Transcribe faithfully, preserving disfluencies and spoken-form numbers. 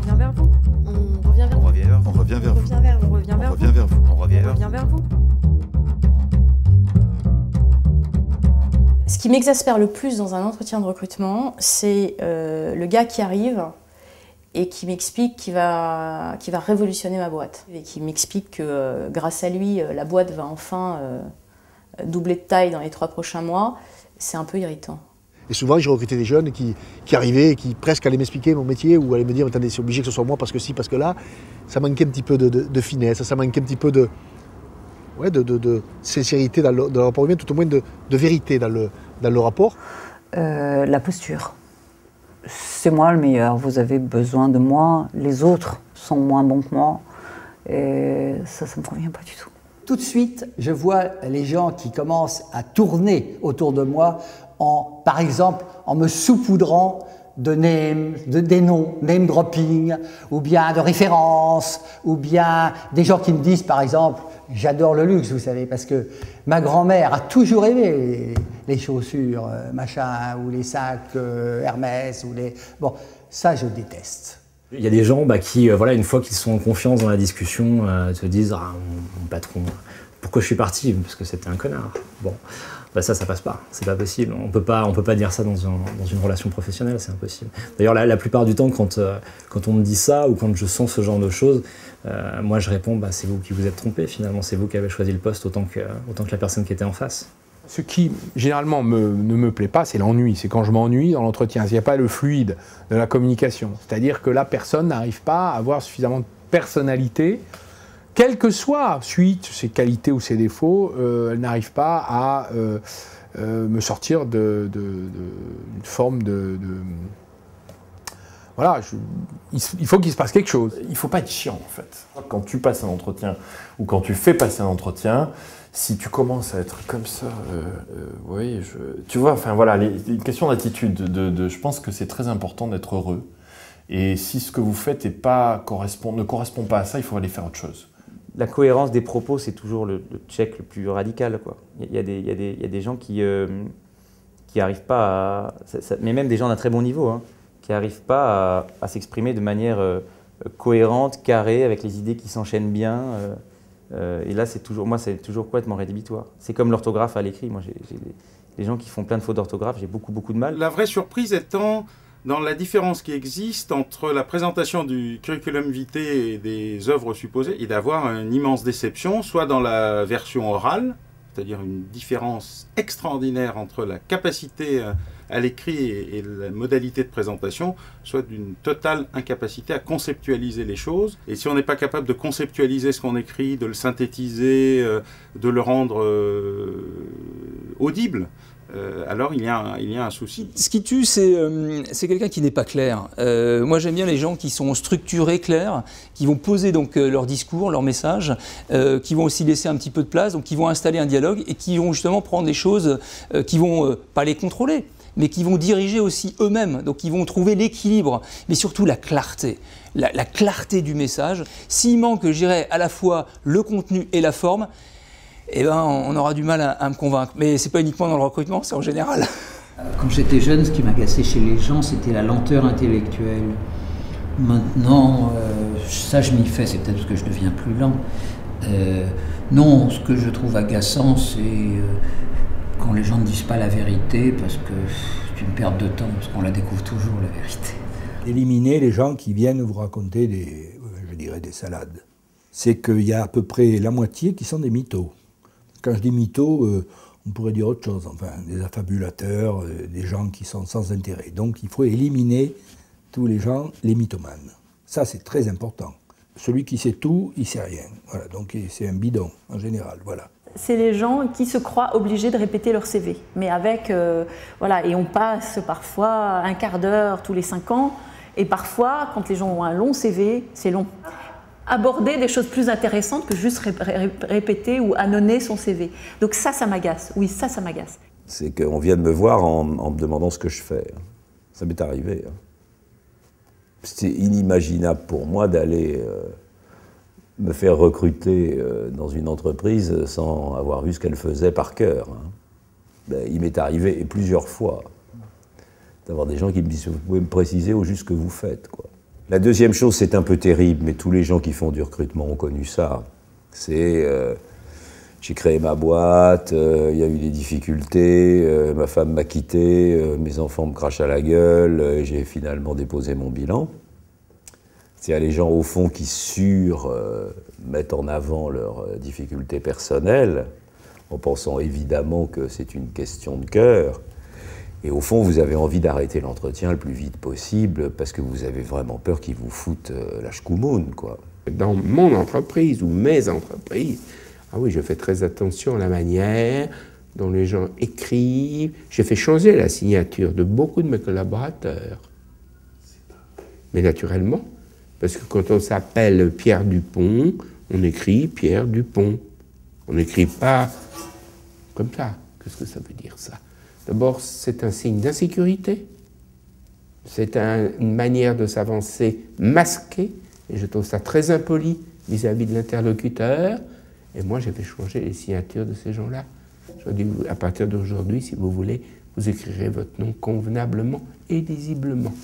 vers vous. On revient vers vous. On revient vers vous. On revient vers vous. On revient vers vous. On revient vers vous. Ce qui m'exaspère le plus dans un entretien de recrutement, c'est euh, le gars qui arrive et qui m'explique qu'il va, qu'il va révolutionner ma boîte. Et qui m'explique que euh, grâce à lui, la boîte va enfin euh, doubler de taille dans les trois prochains mois. C'est un peu irritant. Et souvent, j'ai recruté des jeunes qui, qui arrivaient et qui presque allaient m'expliquer mon métier ou allaient me dire « Attendez, c'est obligé que ce soit moi parce que si, parce que là ». Ça manquait un petit peu de, de, de finesse, ça manquait un petit peu de, ouais, de, de, de sincérité dans le, dans le rapport humain, tout au moins de, de vérité dans le, dans le rapport. Euh, la posture. C'est moi le meilleur, vous avez besoin de moi, les autres sont moins bons que moi. Et ça, ça ne me convient pas du tout. Tout de suite, je vois les gens qui commencent à tourner autour de moi, en, par exemple en me saupoudrant de, name, de des noms, name dropping, ou bien de références, ou bien des gens qui me disent par exemple « J'adore le luxe, vous savez, parce que ma grand-mère a toujours aimé les, les chaussures, euh, machin, ou les sacs euh, Hermès, ou les… » Bon, ça je déteste. Il y a des gens bah, qui, euh, voilà, une fois qu'ils sont en confiance dans la discussion, euh, te disent « Ah, mon, mon patron, pourquoi je suis parti? Parce que c'était un connard. » Bon, bah, ça, ça passe pas. C'est pas possible. On peut pas, on peut pas dire ça dans, un, dans une relation professionnelle, c'est impossible. D'ailleurs, la, la plupart du temps, quand, euh, quand on me dit ça ou quand je sens ce genre de choses, euh, moi, je réponds bah, « C'est vous qui vous êtes trompé, finalement. C'est vous qui avez choisi le poste autant que, autant que la personne qui était en face. » Ce qui, généralement, me, ne me plaît pas, c'est l'ennui. C'est quand je m'ennuie dans l'entretien. Il n'y a pas le fluide de la communication. C'est-à-dire que la personne n'arrive pas à avoir suffisamment de personnalité, quelle que soit, suite, ses qualités ou ses défauts, euh, elle n'arrive pas à euh, euh, me sortir de, de, de, une forme de... de... Voilà, je, il faut qu'il se passe quelque chose. Il ne faut pas être chiant, en fait. Quand tu passes un entretien ou quand tu fais passer un entretien, si tu commences à être comme ça, euh, euh, oui, je, tu vois, enfin voilà, les, les questions d'attitude, de, de, de, je pense que c'est très important d'être heureux. Et si ce que vous faites est pas, correspond, ne correspond pas à ça, il faut aller faire autre chose. La cohérence des propos, c'est toujours le, le check le plus radical, quoi. Il y, y, y, y a des gens qui euh, qui arrivent pas à... Ça, ça, mais même des gens d'un très bon niveau, hein, qui n'arrivent pas à, à s'exprimer de manière euh, cohérente, carrée, avec les idées qui s'enchaînent bien. Euh, euh, et là, c'est toujours, moi, c'est toujours complètement rédhibitoire. C'est comme l'orthographe à l'écrit. Moi, j'ai des gens qui font plein de fautes d'orthographe, j'ai beaucoup, beaucoup de mal. La vraie surprise étant dans la différence qui existe entre la présentation du curriculum vitae et des œuvres supposées, et d'avoir une immense déception, soit dans la version orale, c'est-à-dire une différence extraordinaire entre la capacité à l'écrit et la modalité de présentation, soit d'une totale incapacité à conceptualiser les choses. Et si on n'est pas capable de conceptualiser ce qu'on écrit, de le synthétiser, de le rendre audible, Euh, alors il y, a un, il y a un souci. Ce qui tue, c'est euh, quelqu'un qui n'est pas clair. Euh, moi, j'aime bien les gens qui sont structurés, clairs, qui vont poser donc euh, leur discours, leur message, euh, qui vont aussi laisser un petit peu de place, donc qui vont installer un dialogue et qui vont justement prendre des choses euh, qui vont euh, pas les contrôler, mais qui vont diriger aussi eux-mêmes. Donc, ils vont trouver l'équilibre, mais surtout la clarté, la, la clarté du message. S'il manque, je dirais, à la fois le contenu et la forme, eh ben, on aura du mal à, à me convaincre. Mais c'est pas uniquement dans le recrutement, c'est en général. Quand j'étais jeune, ce qui m'agaçait chez les gens, c'était la lenteur intellectuelle. Maintenant, euh, ça je m'y fais, c'est peut-être parce que je deviens plus lent. Euh, non, ce que je trouve agaçant, c'est euh, quand les gens ne disent pas la vérité, parce que c'est une perte de temps, parce qu'on la découvre toujours, la vérité. Éliminer les gens qui viennent vous raconter des, je dirais, des salades. C'est qu'il y a à peu près la moitié qui sont des mythos. Quand je dis mythos, euh, on pourrait dire autre chose, enfin, des affabulateurs, euh, des gens qui sont sans intérêt. Donc il faut éliminer tous les gens, les mythomanes. Ça, c'est très important. Celui qui sait tout, il sait rien. Voilà, donc c'est un bidon, en général, voilà. C'est les gens qui se croient obligés de répéter leur C V. Mais avec, euh, voilà, et on passe parfois un quart d'heure tous les cinq ans, et parfois, quand les gens ont un long C V, c'est long. Aborder des choses plus intéressantes que juste ré ré répéter ou annoncer son C V. Donc ça, ça m'agace. Oui, ça, ça m'agace. C'est qu'on vient de me voir en, en me demandant ce que je fais. Ça m'est arrivé. C'était inimaginable pour moi d'aller euh, me faire recruter euh, dans une entreprise sans avoir vu ce qu'elle faisait par cœur. Ben, il m'est arrivé, et plusieurs fois, d'avoir des gens qui me disent « Vous pouvez me préciser au juste ce que vous faites ». La deuxième chose, c'est un peu terrible, mais tous les gens qui font du recrutement ont connu ça. C'est, euh, j'ai créé ma boîte, il euh, y a eu des difficultés, euh, ma femme m'a quitté, euh, mes enfants me crachent à la gueule, euh, j'ai finalement déposé mon bilan. C'est-à-dire les gens, au fond, qui sur euh, mettent en avant leurs difficultés personnelles, en pensant évidemment que c'est une question de cœur. Et au fond, vous avez envie d'arrêter l'entretien le plus vite possible parce que vous avez vraiment peur qu'ils vous foutent euh, la ch'koumoune, quoi. Dans mon entreprise ou mes entreprises, ah oui, je fais très attention à la manière dont les gens écrivent. J'ai fait changer la signature de beaucoup de mes collaborateurs. Mais naturellement, parce que quand on s'appelle Pierre Dupont, on écrit Pierre Dupont. On n'écrit pas comme ça. Qu'est-ce que ça veut dire, ça? D'abord, c'est un signe d'insécurité. C'est un, une manière de s'avancer masquée. Et je trouve ça très impoli vis-à-vis de l'interlocuteur. Et moi, j'avais changé les signatures de ces gens-là. Je dis, à partir d'aujourd'hui, si vous voulez, vous écrirez votre nom convenablement et lisiblement.